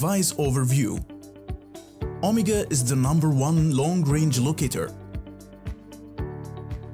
Device overview. OMEGA is the #1 long-range locator,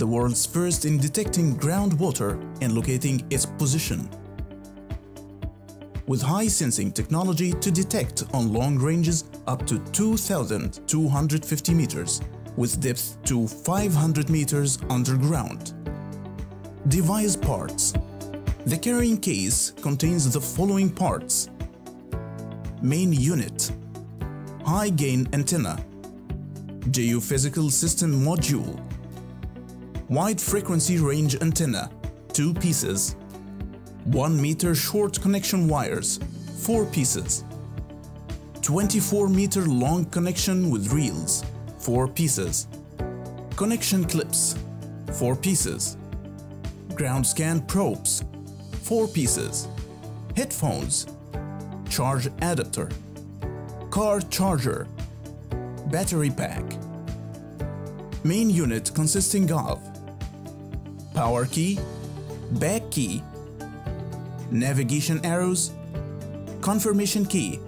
the world's first in detecting groundwater and locating its position, with high sensing technology to detect on long ranges up to 2,250 meters, with depth to 500 meters underground. Device parts. The carrying case contains the following parts: main unit, high-gain antenna, geophysical system module, wide-frequency range antenna, 2 pieces, 1 meter short connection wires, 4 pieces, 24 meter long connection with reels, 4 pieces, connection clips, 4 pieces, ground scan probes, 4 pieces, headphones, charge adapter, car charger, battery pack. Main unit consisting of power key, back key, navigation arrows, confirmation key,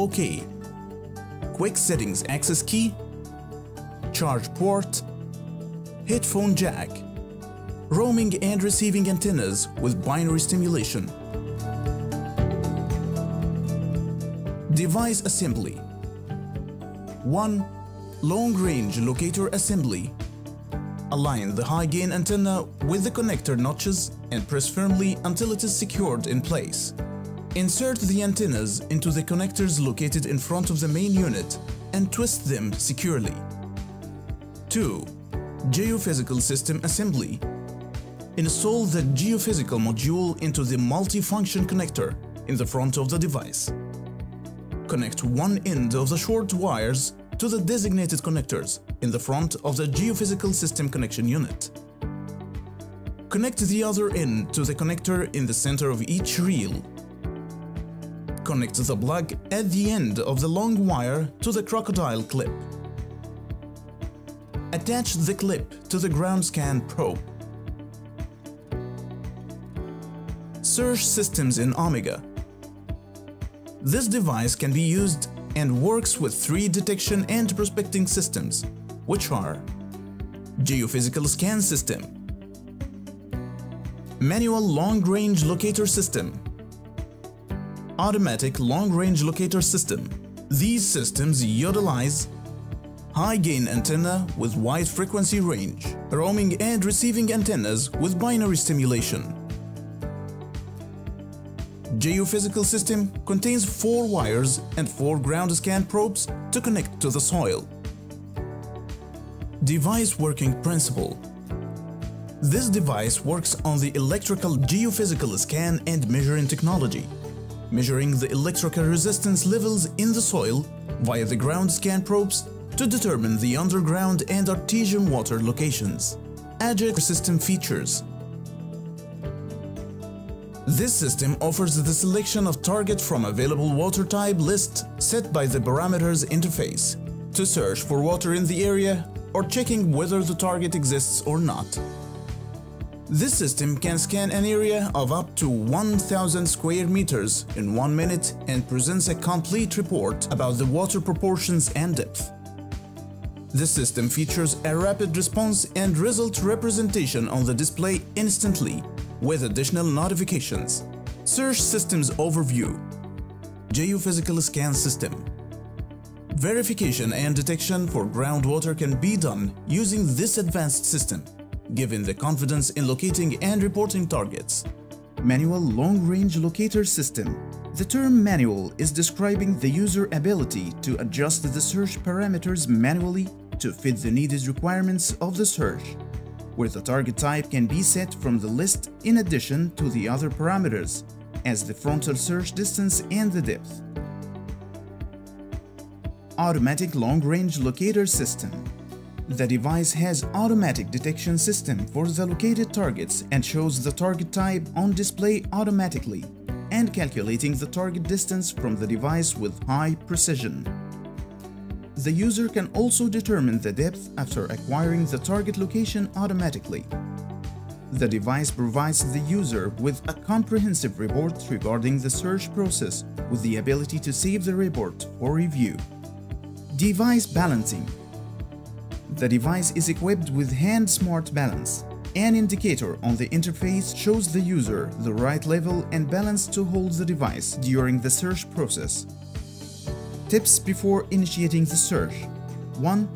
OK, quick settings access key, charge port, headphone jack, roaming and receiving antennas with binary stimulation. Device assembly. 1. Long-range locator assembly. Align the high-gain antenna with the connector notches and press firmly until it is secured in place. Insert the antennas into the connectors located in front of the main unit and twist them securely. 2. Geophysical system assembly. Install the geophysical module into the multi-function connector in the front of the device. Connect one end of the short wires to the designated connectors in the front of the geophysical system connection unit. Connect the other end to the connector in the center of each reel. Connect the plug at the end of the long wire to the crocodile clip. Attach the clip to the ground scan probe. Search systems in OMEGA. This device can be used and works with 3 detection and prospecting systems, which are geophysical scan system, manual long-range locator system, automatic long-range locator system. These systems utilize high-gain antenna with wide frequency range, roaming and receiving antennas with binary stimulation. Geophysical system contains 4 wires and 4 ground scan probes to connect to the soil. Device working principle. This device works on the electrical geophysical scan and measuring technology, measuring the electrical resistance levels in the soil via the ground scan probes to determine the underground and artesian water locations. Agile system features. This system offers the selection of target from available water type list set by the parameters interface to search for water in the area or checking whether the target exists or not. This system can scan an area of up to 1,000 square meters in 1 minute and presents a complete report about the water proportions and depth. This system features a rapid response and result representation on the display instantly, with additional notifications. Search systems overview. Geophysical scan system. Verification and detection for groundwater can be done using this advanced system, giving the confidence in locating and reporting targets. Manual long-range locator system. The term manual is describing the user ability to adjust the search parameters manually to fit the needed requirements of the search, where the target type can be set from the list in addition to the other parameters, as the frontal search distance and the depth. Automatic long-range locator system. The device has automatic detection system for the located targets and shows the target type on display automatically and calculating the target distance from the device with high precision. The user can also determine the depth after acquiring the target location automatically. The device provides the user with a comprehensive report regarding the search process, with the ability to save the report for review. Device balancing. The device is equipped with Hand Smart Balance. An indicator on the interface shows the user the right level and balance to hold the device during the search process. Tips before initiating the search. 1.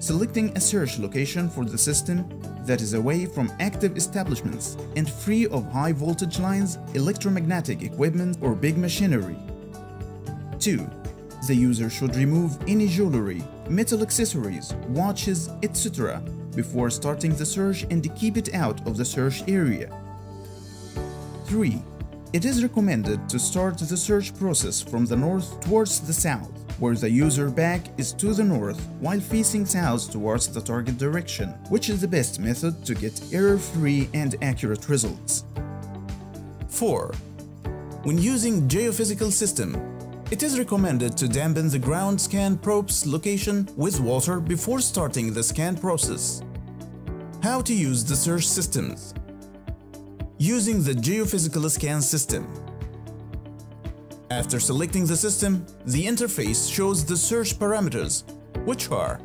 Selecting a search location for the system that is away from active establishments and free of high voltage lines, electromagnetic equipment or big machinery. 2. The user should remove any jewelry, metal accessories, watches, etc. before starting the search and keep it out of the search area. 3. It is recommended to start the search process from the north towards the south, where the user back is to the north while facing south towards the target direction, which is the best method to get error-free and accurate results. 4. When using geophysical system, it is recommended to dampen the ground scan probe's location with water before starting the scan process. How to use the search systems. Using the geophysical scan system. After selecting the system, the interface shows the search parameters, which are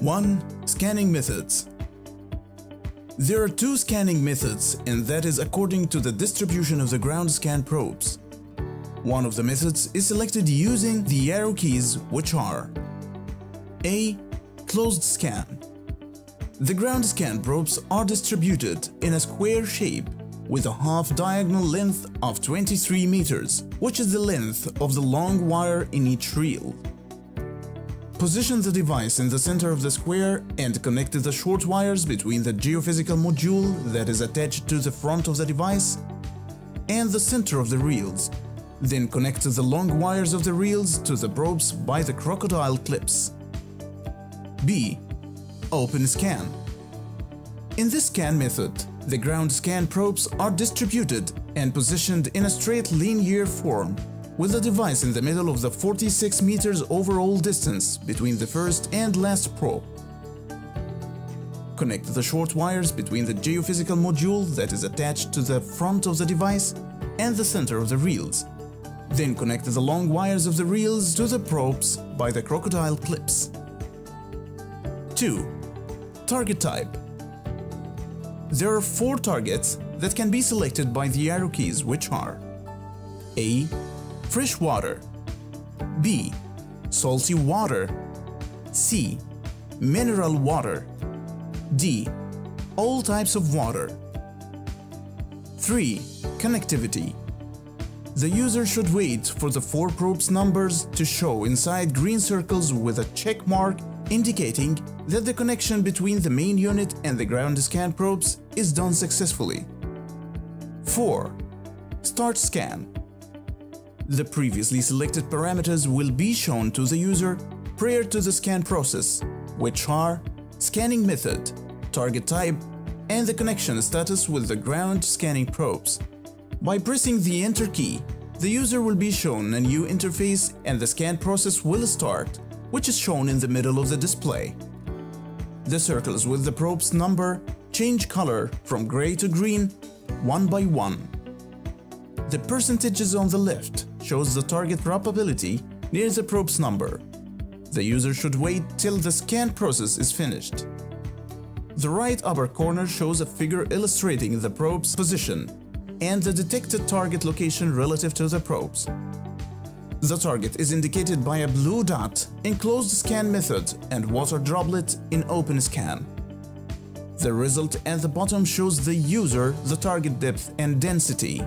1. Scanning methods. There are 2 scanning methods, and that is according to the distribution of the ground scan probes. One of the methods is selected using the arrow keys, which are A. Closed scan. The ground scan probes are distributed in a square shape with a half diagonal length of 23 meters, which is the length of the long wire in each reel. Position the device in the center of the square and connect the short wires between the geophysical module that is attached to the front of the device and the center of the reels. Then connect the long wires of the reels to the probes by the crocodile clips. B. Open scan. In this scan method, the ground scan probes are distributed and positioned in a straight linear form, with the device in the middle of the 46 meters overall distance between the first and last probe. Connect the short wires between the geophysical module that is attached to the front of the device and the center of the reels. Then connect the long wires of the reels to the probes by the crocodile clips. 2. Target type. There are 4 targets that can be selected by the arrow keys, which are A. Fresh water. B. Salty water. C. Mineral water. D. All types of water. 3. Connectivity. The user should wait for the 4 probes numbers to show inside green circles with a check mark indicating that the connection between the main unit and the ground scan probes is done successfully. 4. Start scan. The previously selected parameters will be shown to the user prior to the scan process, which are scanning method, target type, and the connection status with the ground scanning probes. By pressing the Enter key, the user will be shown a new interface and the scan process will start, which is shown in the middle of the display. The circles with the probe's number change color from gray to green, one by one. The percentages on the left shows the target probability near the probe's number. The user should wait till the scan process is finished. The right upper corner shows a figure illustrating the probe's position and the detected target location relative to the probes. The target is indicated by a blue dot in closed scan method and water droplet in open scan. The result at the bottom shows the user the target depth and density.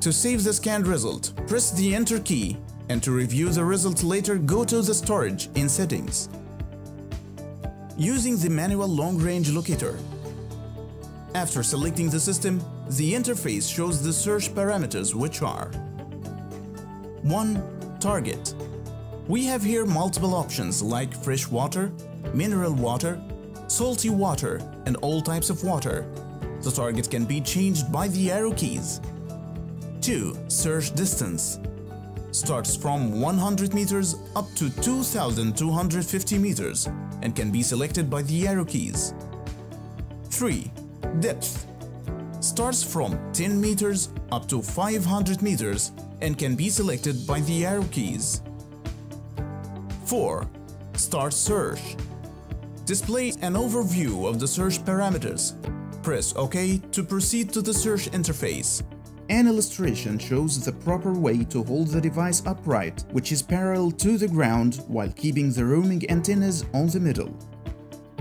To save the scanned result, press the Enter key, and to review the result later, go to the storage in settings. Using the manual long-range locator. After selecting the system, the interface shows the search parameters, which are 1. Target. We have here multiple options like fresh water, mineral water, salty water, and all types of water. The target can be changed by the arrow keys. 2. Search distance. Starts from 100 meters up to 2,250 meters and can be selected by the arrow keys. 3. Depth starts from 10 meters up to 500 meters and can be selected by the arrow keys. 4. Start search. Display an overview of the search parameters. Press OK to proceed to the search interface. An illustration shows the proper way to hold the device upright, which is parallel to the ground while keeping the roaming antennas on the middle.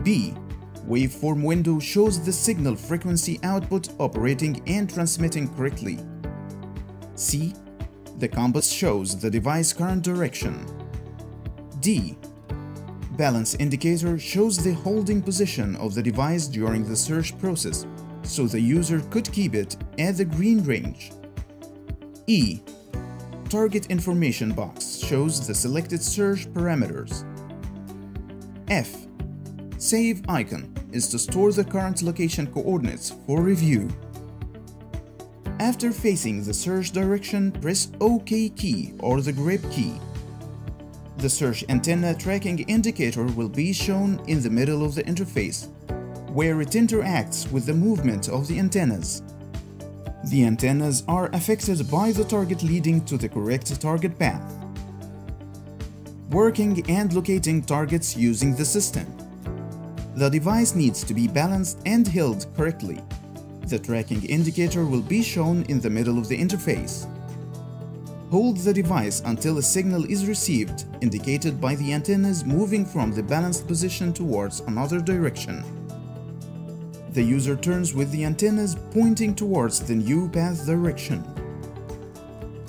B. Waveform window shows the signal frequency output operating and transmitting correctly. C. The compass shows the device current direction. D. Balance indicator shows the holding position of the device during the search process, so the user could keep it at the green range. E. Target information box shows the selected search parameters. F. Save icon is to store the current location coordinates for review. After facing the search direction, press OK key or the grip key. The search antenna tracking indicator will be shown in the middle of the interface, where it interacts with the movement of the antennas. The antennas are affected by the target, leading to the correct target path. Working and locating targets using the system. The device needs to be balanced and held correctly. The tracking indicator will be shown in the middle of the interface. Hold the device until a signal is received, indicated by the antennas moving from the balanced position towards another direction. The user turns with the antennas pointing towards the new path direction.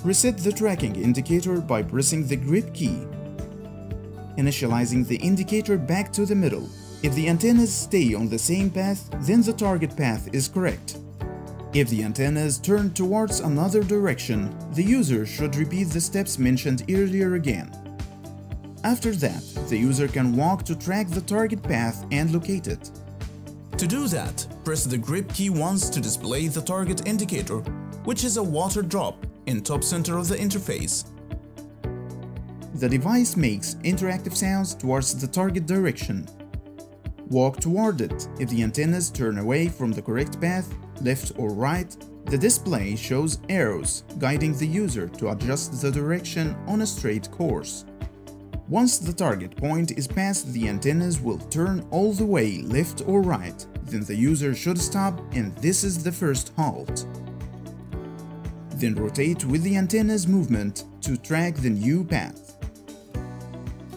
Reset the tracking indicator by pressing the grip key, initializing the indicator back to the middle. If the antennas stay on the same path, then the target path is correct. If the antennas turn towards another direction, the user should repeat the steps mentioned earlier again. After that, the user can walk to track the target path and locate it. To do that, press the grip key once to display the target indicator, which is a water drop in top center of the interface. The device makes interactive sounds towards the target direction. Walk toward it. If the antennas turn away from the correct path, left or right, the display shows arrows guiding the user to adjust the direction on a straight course. Once the target point is passed, the antennas will turn all the way left or right, then the user should stop, and this is the first halt. Then rotate with the antennas movement to track the new path.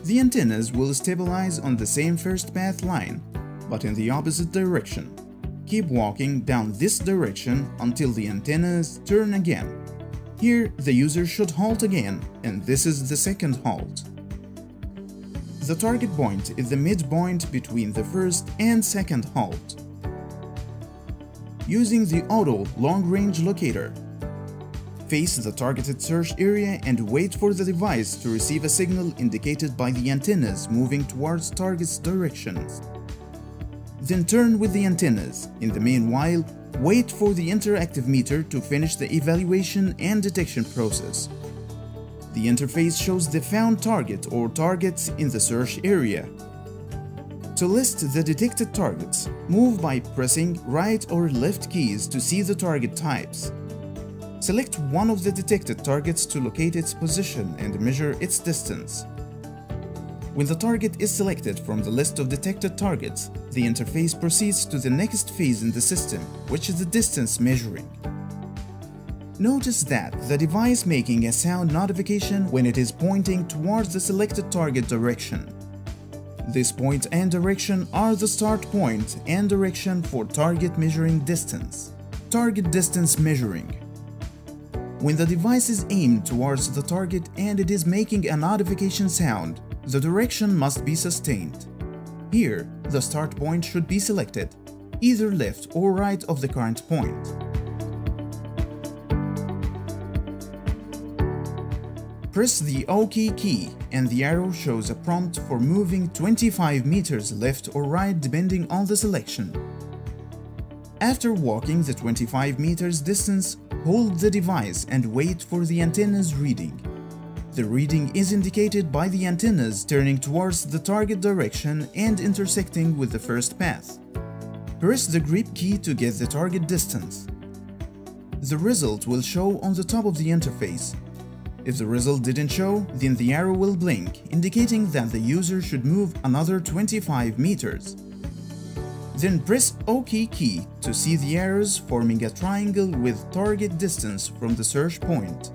The antennas will stabilize on the same first path line, but in the opposite direction. Keep walking down this direction until the antennas turn again. Here, the user should halt again, and this is the second halt. The target point is the midpoint between the first and second halt. Using the auto long-range locator, face the targeted search area and wait for the device to receive a signal indicated by the antennas moving towards target's directions. Then turn with the antennas. In the meanwhile, wait for the interactive meter to finish the evaluation and detection process. The interface shows the found target or targets in the search area. To list the detected targets, move by pressing right or left keys to see the target types. Select one of the detected targets to locate its position and measure its distance. When the target is selected from the list of detected targets, the interface proceeds to the next phase in the system, which is the distance measuring. Notice that the device making a sound notification when it is pointing towards the selected target direction. This point and direction are the start point and direction for target measuring distance. Target distance measuring. When the device is aimed towards the target and it is making a notification sound, the direction must be sustained. Here, the start point should be selected, either left or right of the current point. Press the OK key and the arrow shows a prompt for moving 25 meters left or right depending on the selection. After walking the 25 meters distance, hold the device and wait for the antenna's reading. The reading is indicated by the antennas turning towards the target direction and intersecting with the first path. Press the grip key to get the target distance. The result will show on the top of the interface. If the result didn't show, then the arrow will blink, indicating that the user should move another 25 meters. Then press OK key to see the arrows forming a triangle with target distance from the search point.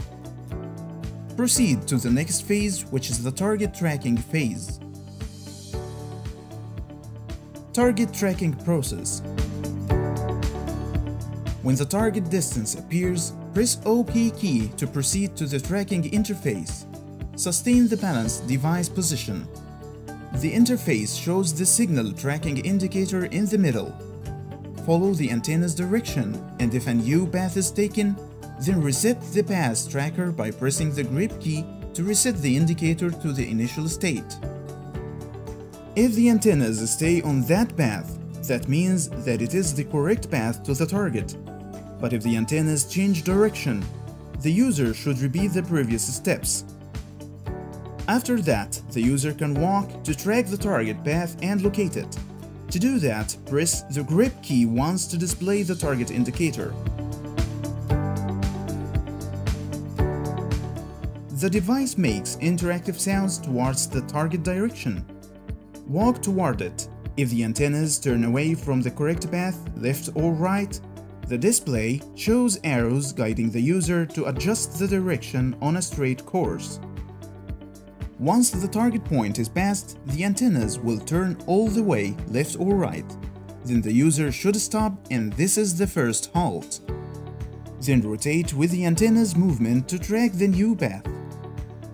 Proceed to the next phase, which is the target tracking phase. Target tracking process. When the target distance appears, press OK key to proceed to the tracking interface. Sustain the balanced device position. The interface shows the signal tracking indicator in the middle. Follow the antenna's direction, and if a new path is taken, then reset the path tracker by pressing the grip key to reset the indicator to the initial state. If the antennas stay on that path, that means that it is the correct path to the target. But if the antennas change direction, the user should repeat the previous steps. After that, the user can walk to track the target path and locate it. To do that, press the grip key once to display the target indicator. The device makes interactive sounds towards the target direction. Walk toward it. If the antennas turn away from the correct path, left or right, the display shows arrows guiding the user to adjust the direction on a straight course. Once the target point is passed, the antennas will turn all the way, left or right. Then the user should stop, and this is the first halt. Then rotate with the antennas movement to track the new path.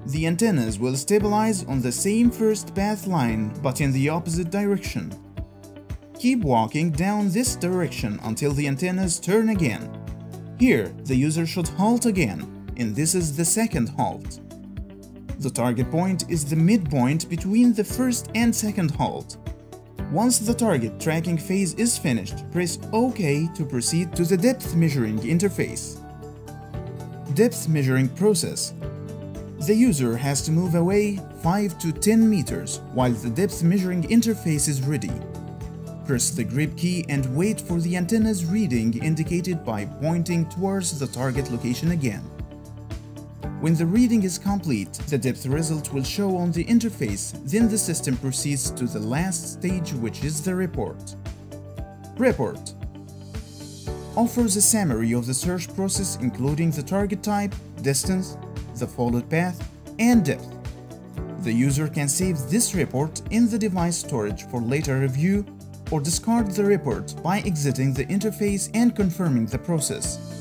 The antennas will stabilize on the same first path line, but in the opposite direction. Keep walking down this direction until the antennas turn again. Here, the user should halt again, and this is the second halt. The target point is the midpoint between the first and second halt. Once the target tracking phase is finished, press OK to proceed to the depth measuring interface. Depth measuring process. The user has to move away 5 to 10 meters while the depth measuring interface is ready. Press the grip key and wait for the antenna's reading indicated by pointing towards the target location again. When the reading is complete, the depth result will show on the interface, then the system proceeds to the last stage, which is the report. Report offers a summary of the search process, including the target type, distance, the followed path, and depth. The user can save this report in the device storage for later review, or discard the report by exiting the interface and confirming the process.